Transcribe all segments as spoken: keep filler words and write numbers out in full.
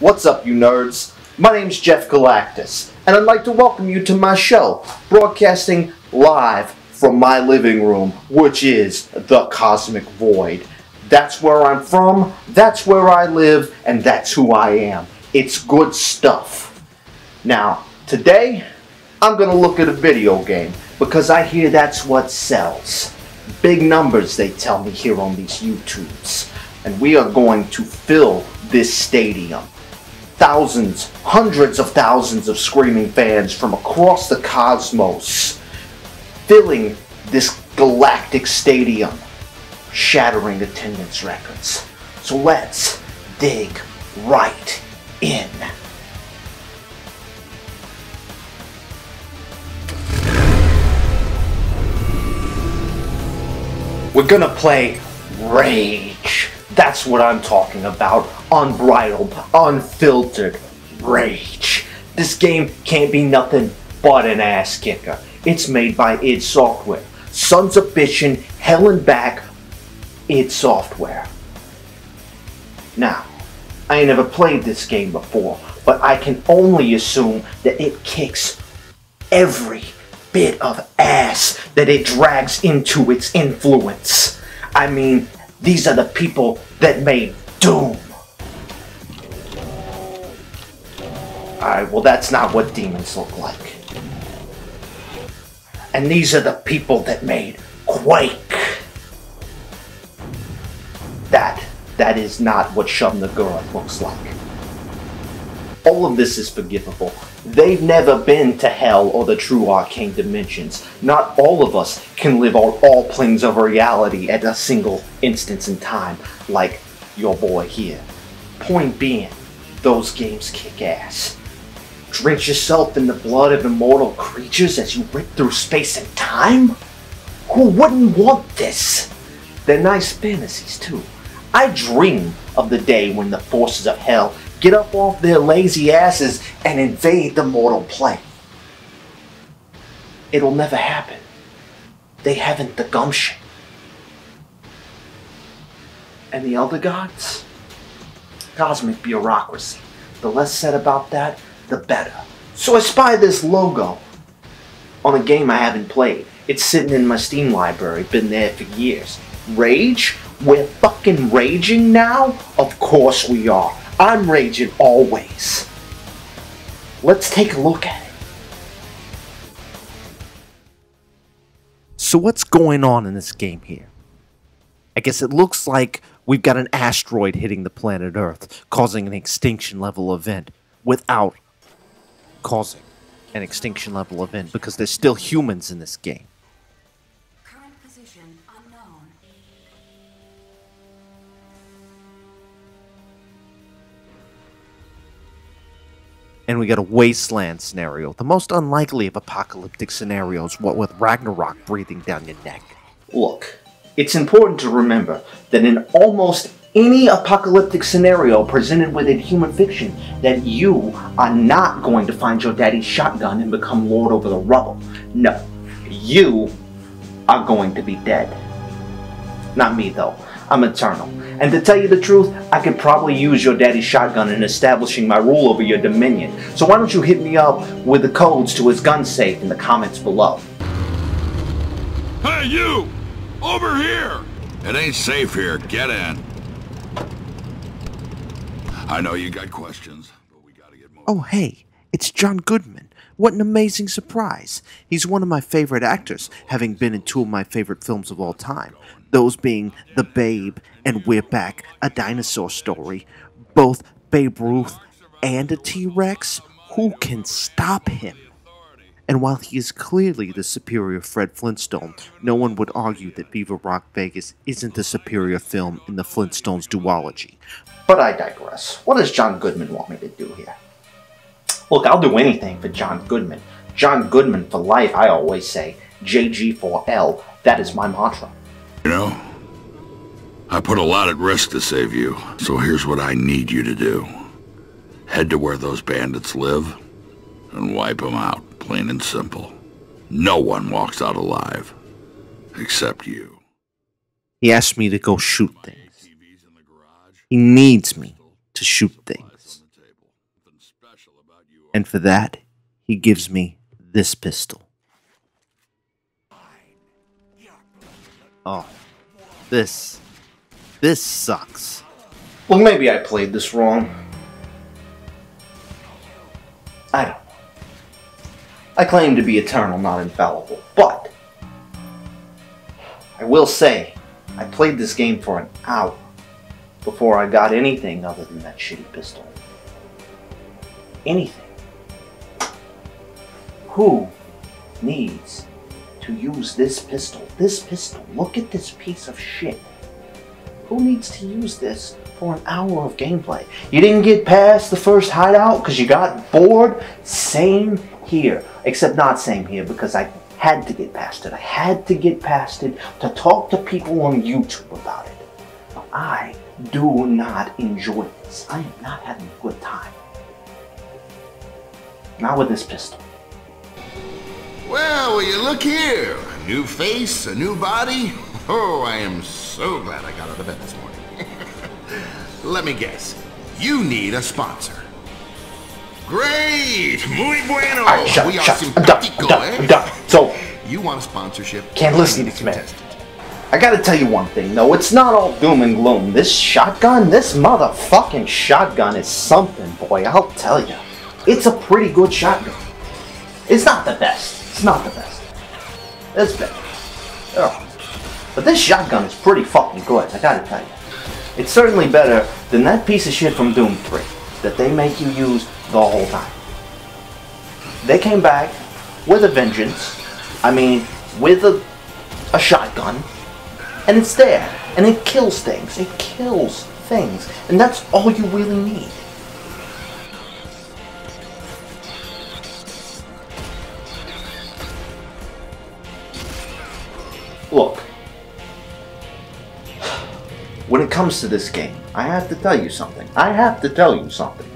What's up, you nerds? My name's Jeff Galactus, and I'd like to welcome you to my show, broadcasting live from my living room, which is the Cosmic Void. That's where I'm from, that's where I live, and that's who I am. It's good stuff. Now, today, I'm gonna look at a video game, because I hear that's what sells. Big numbers, they tell me here on these YouTubes. And we are going to fill this stadium. Thousands, hundreds of thousands of screaming fans from across the cosmos, filling this galactic stadium, shattering attendance records. So let's dig right in. We're gonna play Rage. That's what I'm talking about. Unbridled, unfiltered rage. This game can't be nothing but an ass kicker. It's made by id Software. Sons of bitchin', hell and back, id Software. Now, I ain't never played this game before, but I can only assume that it kicks every bit of ass that it drags into its influence. I mean, these are the people that made Doom. Alright, well that's not what demons look like. And these are the people that made Quake. That, that is not what Shub-Niggurath looks like. All of this is forgivable. They've never been to hell or the true arcane dimensions. Not all of us can live on all planes of reality at a single instance in time, like your boy here. Point being, those games kick ass. Drench yourself in the blood of immortal creatures as you rip through space and time? Who wouldn't want this? They're nice fantasies too. I dream of the day when the forces of hell get up off their lazy asses and invade the mortal plane. It'll never happen. They haven't the gumption. And the elder gods? Cosmic bureaucracy. The less said about that, the better. So I spy this logo on a game I haven't played. It's sitting in my Steam library, been there for years. Rage? We're fucking raging now? Of course we are. I'm raging always. Let's take a look at it. So what's going on in this game here? I guess it looks like we've got an asteroid hitting the planet Earth, causing an extinction level event without causing an extinction level event, because there's still humans in this game. Current position unknown. And we got a wasteland scenario, the most unlikely of apocalyptic scenarios, what with Ragnarok breathing down your neck. Look, it's important to remember that in almost any apocalyptic scenario presented within human fiction, that you are not going to find your daddy's shotgun and become lord over the rubble. No, you are going to be dead. Not me though, I'm eternal. And to tell you the truth, I could probably use your daddy's shotgun in establishing my rule over your dominion. So why don't you hit me up with the codes to his gun safe in the comments below. Hey you! Over here! It ain't safe here, get in. I know you got questions, but we gotta get more. Oh hey, it's John Goodman. What an amazing surprise. He's one of my favorite actors, having been in two of my favorite films of all time. Those being The Babe and We're Back, A Dinosaur Story. Both Babe Ruth and a T-Rex? Who can stop him? And while he is clearly the superior Fred Flintstone, no one would argue that Beaver Rock Vegas isn't the superior film in the Flintstones duology. But I digress. What does John Goodman want me to do here? Look, I'll do anything for John Goodman. John Goodman for life, I always say. J G four L, that is my mantra. You know, I put a lot at risk to save you, so here's what I need you to do. Head to where those bandits live, and wipe them out, plain and simple. No one walks out alive, except you. He asked me to go shoot things. He needs me to shoot things. And for that, he gives me this pistol. Oh, this, this sucks. Well, maybe I played this wrong. I don't know. I claim to be eternal, not infallible, but I will say I played this game for an hour before I got anything other than that shitty pistol. Anything. Who needs to use this pistol? This pistol. Look at this piece of shit. Who needs to use this for an hour of gameplay? You didn't get past the first hideout because you got bored? Same here. Except not same here, because I had to get past it. I had to get past it to talk to people on YouTube about it. But I do not enjoy this. I am not having a good time. Not with this pistol. Well, will you look here? A new face, a new body? Oh, I am so glad I got out of bed this morning. Let me guess. You need a sponsor. Great! Muy bueno! Right, shut, we shut. are I'm done, I'm done, I'm done. So, you want a sponsorship? Can't listen to this man. I gotta tell you one thing, though. It's not all doom and gloom. This shotgun, this motherfucking shotgun is something, boy. I'll tell you. It's a pretty good shotgun. It's not the best. It's not the best. It's better. Oh. But this shotgun is pretty fucking good, I gotta tell you. It's certainly better than that piece of shit from Doom three that they make you use the whole time. They came back with a vengeance. I mean, with a, a shotgun. And it's there. And it kills things. It kills things. And that's all you really need. Look, when it comes to this game, I have to tell you something. I have to tell you something.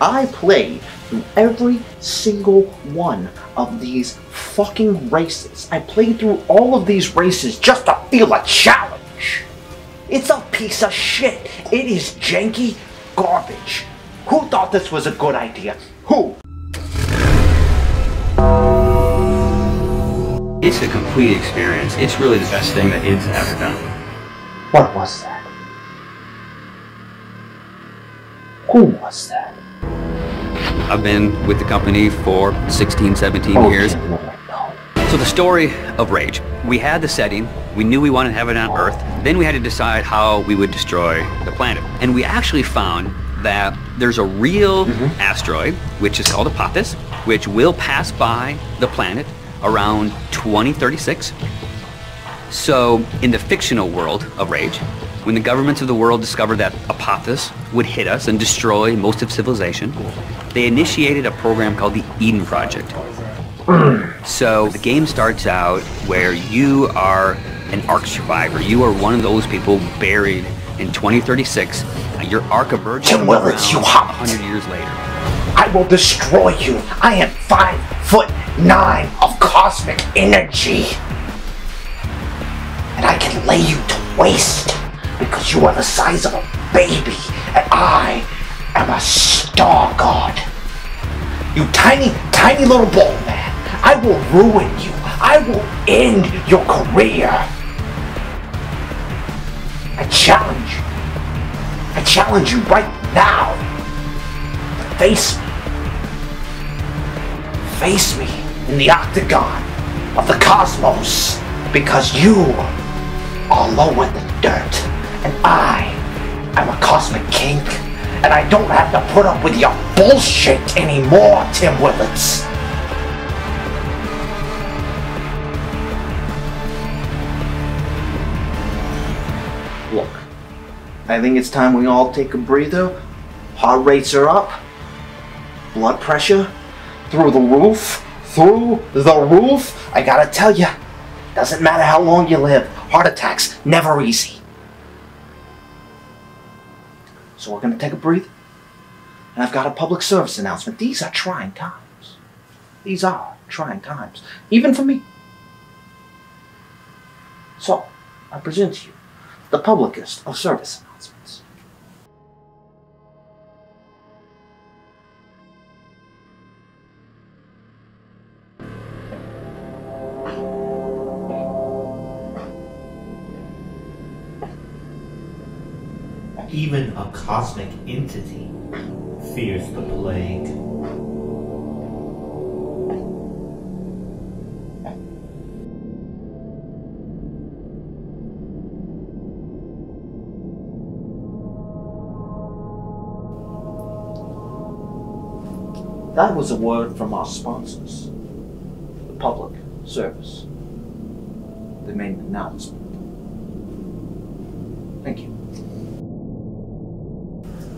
I played through every single one of these fucking races. I played through all of these races just to feel a challenge. It's a piece of shit. It is janky garbage. Who thought this was a good idea? Who? It's a complete experience. It's really the best thing that I D S ever done. What was that? Who was that? I've been with the company for sixteen, seventeen oh, years. No, no. So the story of Rage. We had the setting. We knew we wanted to have it on oh. Earth. Then we had to decide how we would destroy the planet. And we actually found that there's a real mm-hmm. asteroid, which is called Apophis, which will pass by the planet around twenty thirty-six. So in the fictional world of Rage, when the governments of the world discovered that Apophis would hit us and destroy most of civilization, they initiated a program called the Eden Project. So the game starts out where you are an ark survivor. You are one of those people buried in twenty thirty-six. Your ark emerges Tim Willits, you hop. one hundred years later. I will destroy you. I am five foot nine of cosmic energy. And I can lay you to waste because you are the size of a baby and I am a star god. You tiny, tiny little ball man. I will ruin you. I will end your career. I challenge you. I challenge you right now. Face me. Face me in the octagon of the cosmos, because you are lower than dirt, and I am a cosmic king, and I don't have to put up with your bullshit anymore, Tim Willits. Look, I think it's time we all take a breather. Heart rates are up. Blood pressure through the roof, through the roof. I gotta tell you, doesn't matter how long you live, heart attacks never easy. So we're gonna take a breather, and I've got a public service announcement. These are trying times. These are trying times, even for me. So I present to you the publicist of service announcements. Even a cosmic entity fears the plague. That was a word from our sponsors, the public service. They made an announcement. Thank you.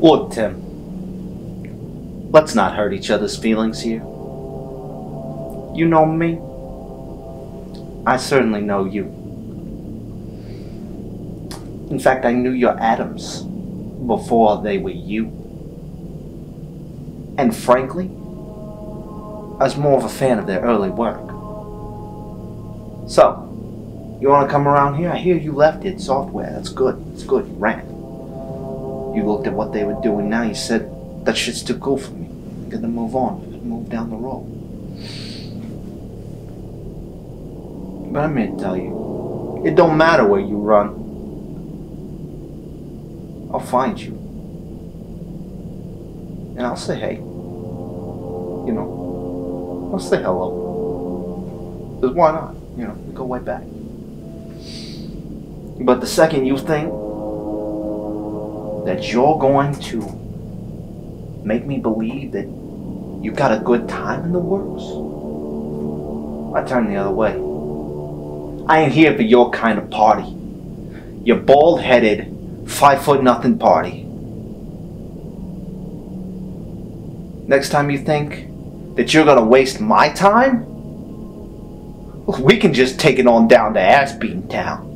Look, Tim, let's not hurt each other's feelings here. You know me. I certainly know you. In fact, I knew your atoms before they were you. And frankly, I was more of a fan of their early work. So, you want to come around here? I hear you left id Software. That's good. That's good. You ran. You looked at what they were doing now, you said, that shit's too cool for me. I'm gonna move on, I'm gonna move down the road. But I'm gonna tell you, it don't matter where you run. I'll find you. And I'll say, hey. You know, I'll say hello. Because why not? You know, we go way back. But the second you think that you're going to make me believe that you got a good time in the works, I turn the other way. I ain't here for your kind of party. Your bald-headed, five-foot-nothing party. Next time you think that you're gonna waste my time, we can just take it on down to ass-beating town.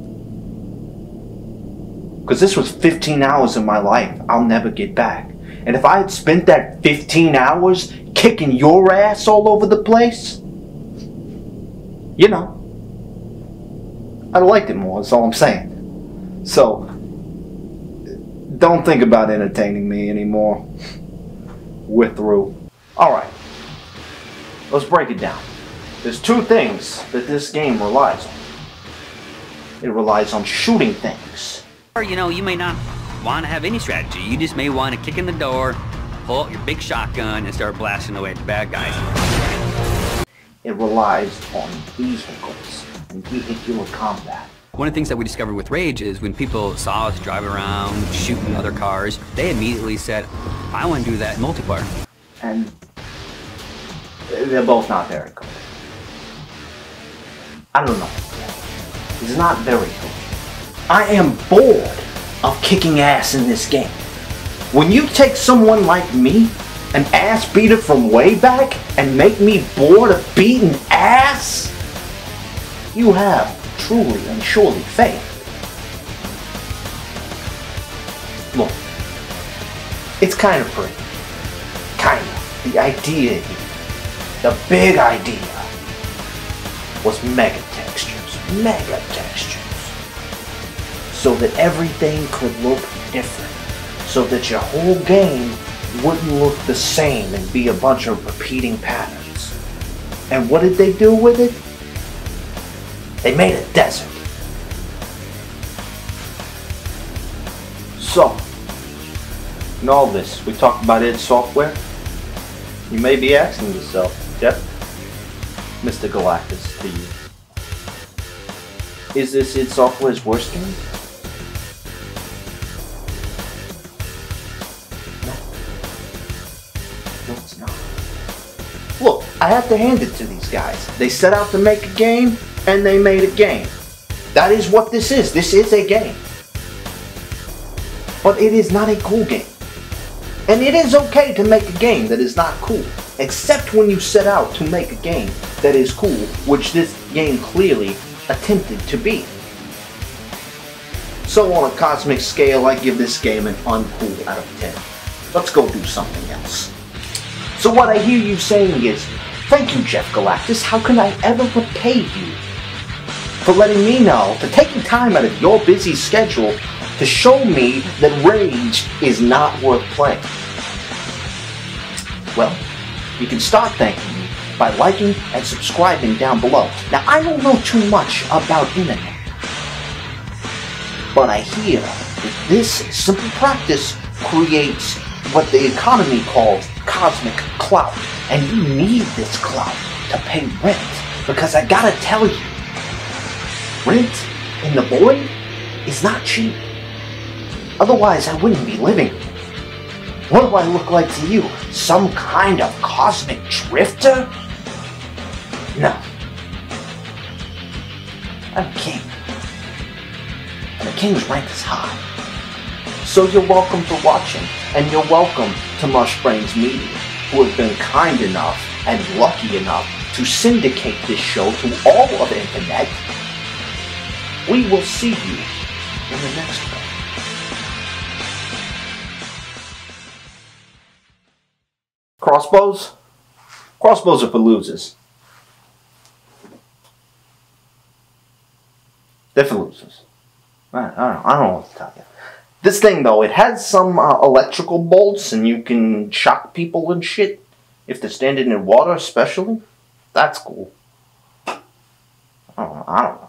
Because this was fifteen hours of my life I'll never get back. And if I had spent that fifteen hours kicking your ass all over the place, you know, I'd have liked it more, that's all I'm saying. So, don't think about entertaining me anymore. We're through. Alright, let's break it down. There's two things that this game relies on. It relies on shooting things. You know, you may not want to have any strategy. You just may want to kick in the door, pull out your big shotgun, and start blasting away at the bad guys. It relies on vehicles and vehicular combat. One of the things that we discovered with Rage is when people saw us drive around, shooting other cars, they immediately said, I want to do that in multiplayer. And they're both not very cool. I don't know. It's not very cool. I am bored of kicking ass in this game. When you take someone like me, an ass beater from way back, and make me bored of beating ass, you have truly and surely failed. Look, it's kind of pretty. Kind of. The idea here, the big idea, was mega textures. Mega textures. So that everything could look different. So that your whole game wouldn't look the same and be a bunch of repeating patterns. And what did they do with it? They made a desert. So, in all this, we talked about id Software. You may be asking yourself, Jeff, Mister Galactus, to you, is this id Software's worst game? Look, I have to hand it to these guys. They set out to make a game, and they made a game. That is what this is. This is a game. But it is not a cool game. And it is okay to make a game that is not cool, except when you set out to make a game that is cool, which this game clearly attempted to be. So on a cosmic scale, I give this game an uncool out of ten. Let's go do something else. So what I hear you saying is, thank you, Jeff Galactus, how can I ever repay you for letting me know, for taking time out of your busy schedule to show me that Rage is not worth playing? Well, you can start thanking me by liking and subscribing down below. Now, I don't know too much about internet, but I hear This simple practice creates what the economy calls cosmic clout, and you need this clout to pay rent, because I gotta tell you, rent in the void is not cheap. Otherwise, I wouldn't be living. What do I look like to you? Some kind of cosmic drifter? No. I'm a king. And a king's rank is high. So you're welcome to watching, and you're welcome to Mushbrains Media, who have been kind enough and lucky enough to syndicate this show to all of the internet. We will see you in the next one. Crossbows? Crossbows are for losers. They're for losers. I don't know, I don't know what to tell you. This thing, though, it has some uh, electrical bolts, and you can shock people and shit. If they're standing in water, especially. That's cool. I don't know. I don't know.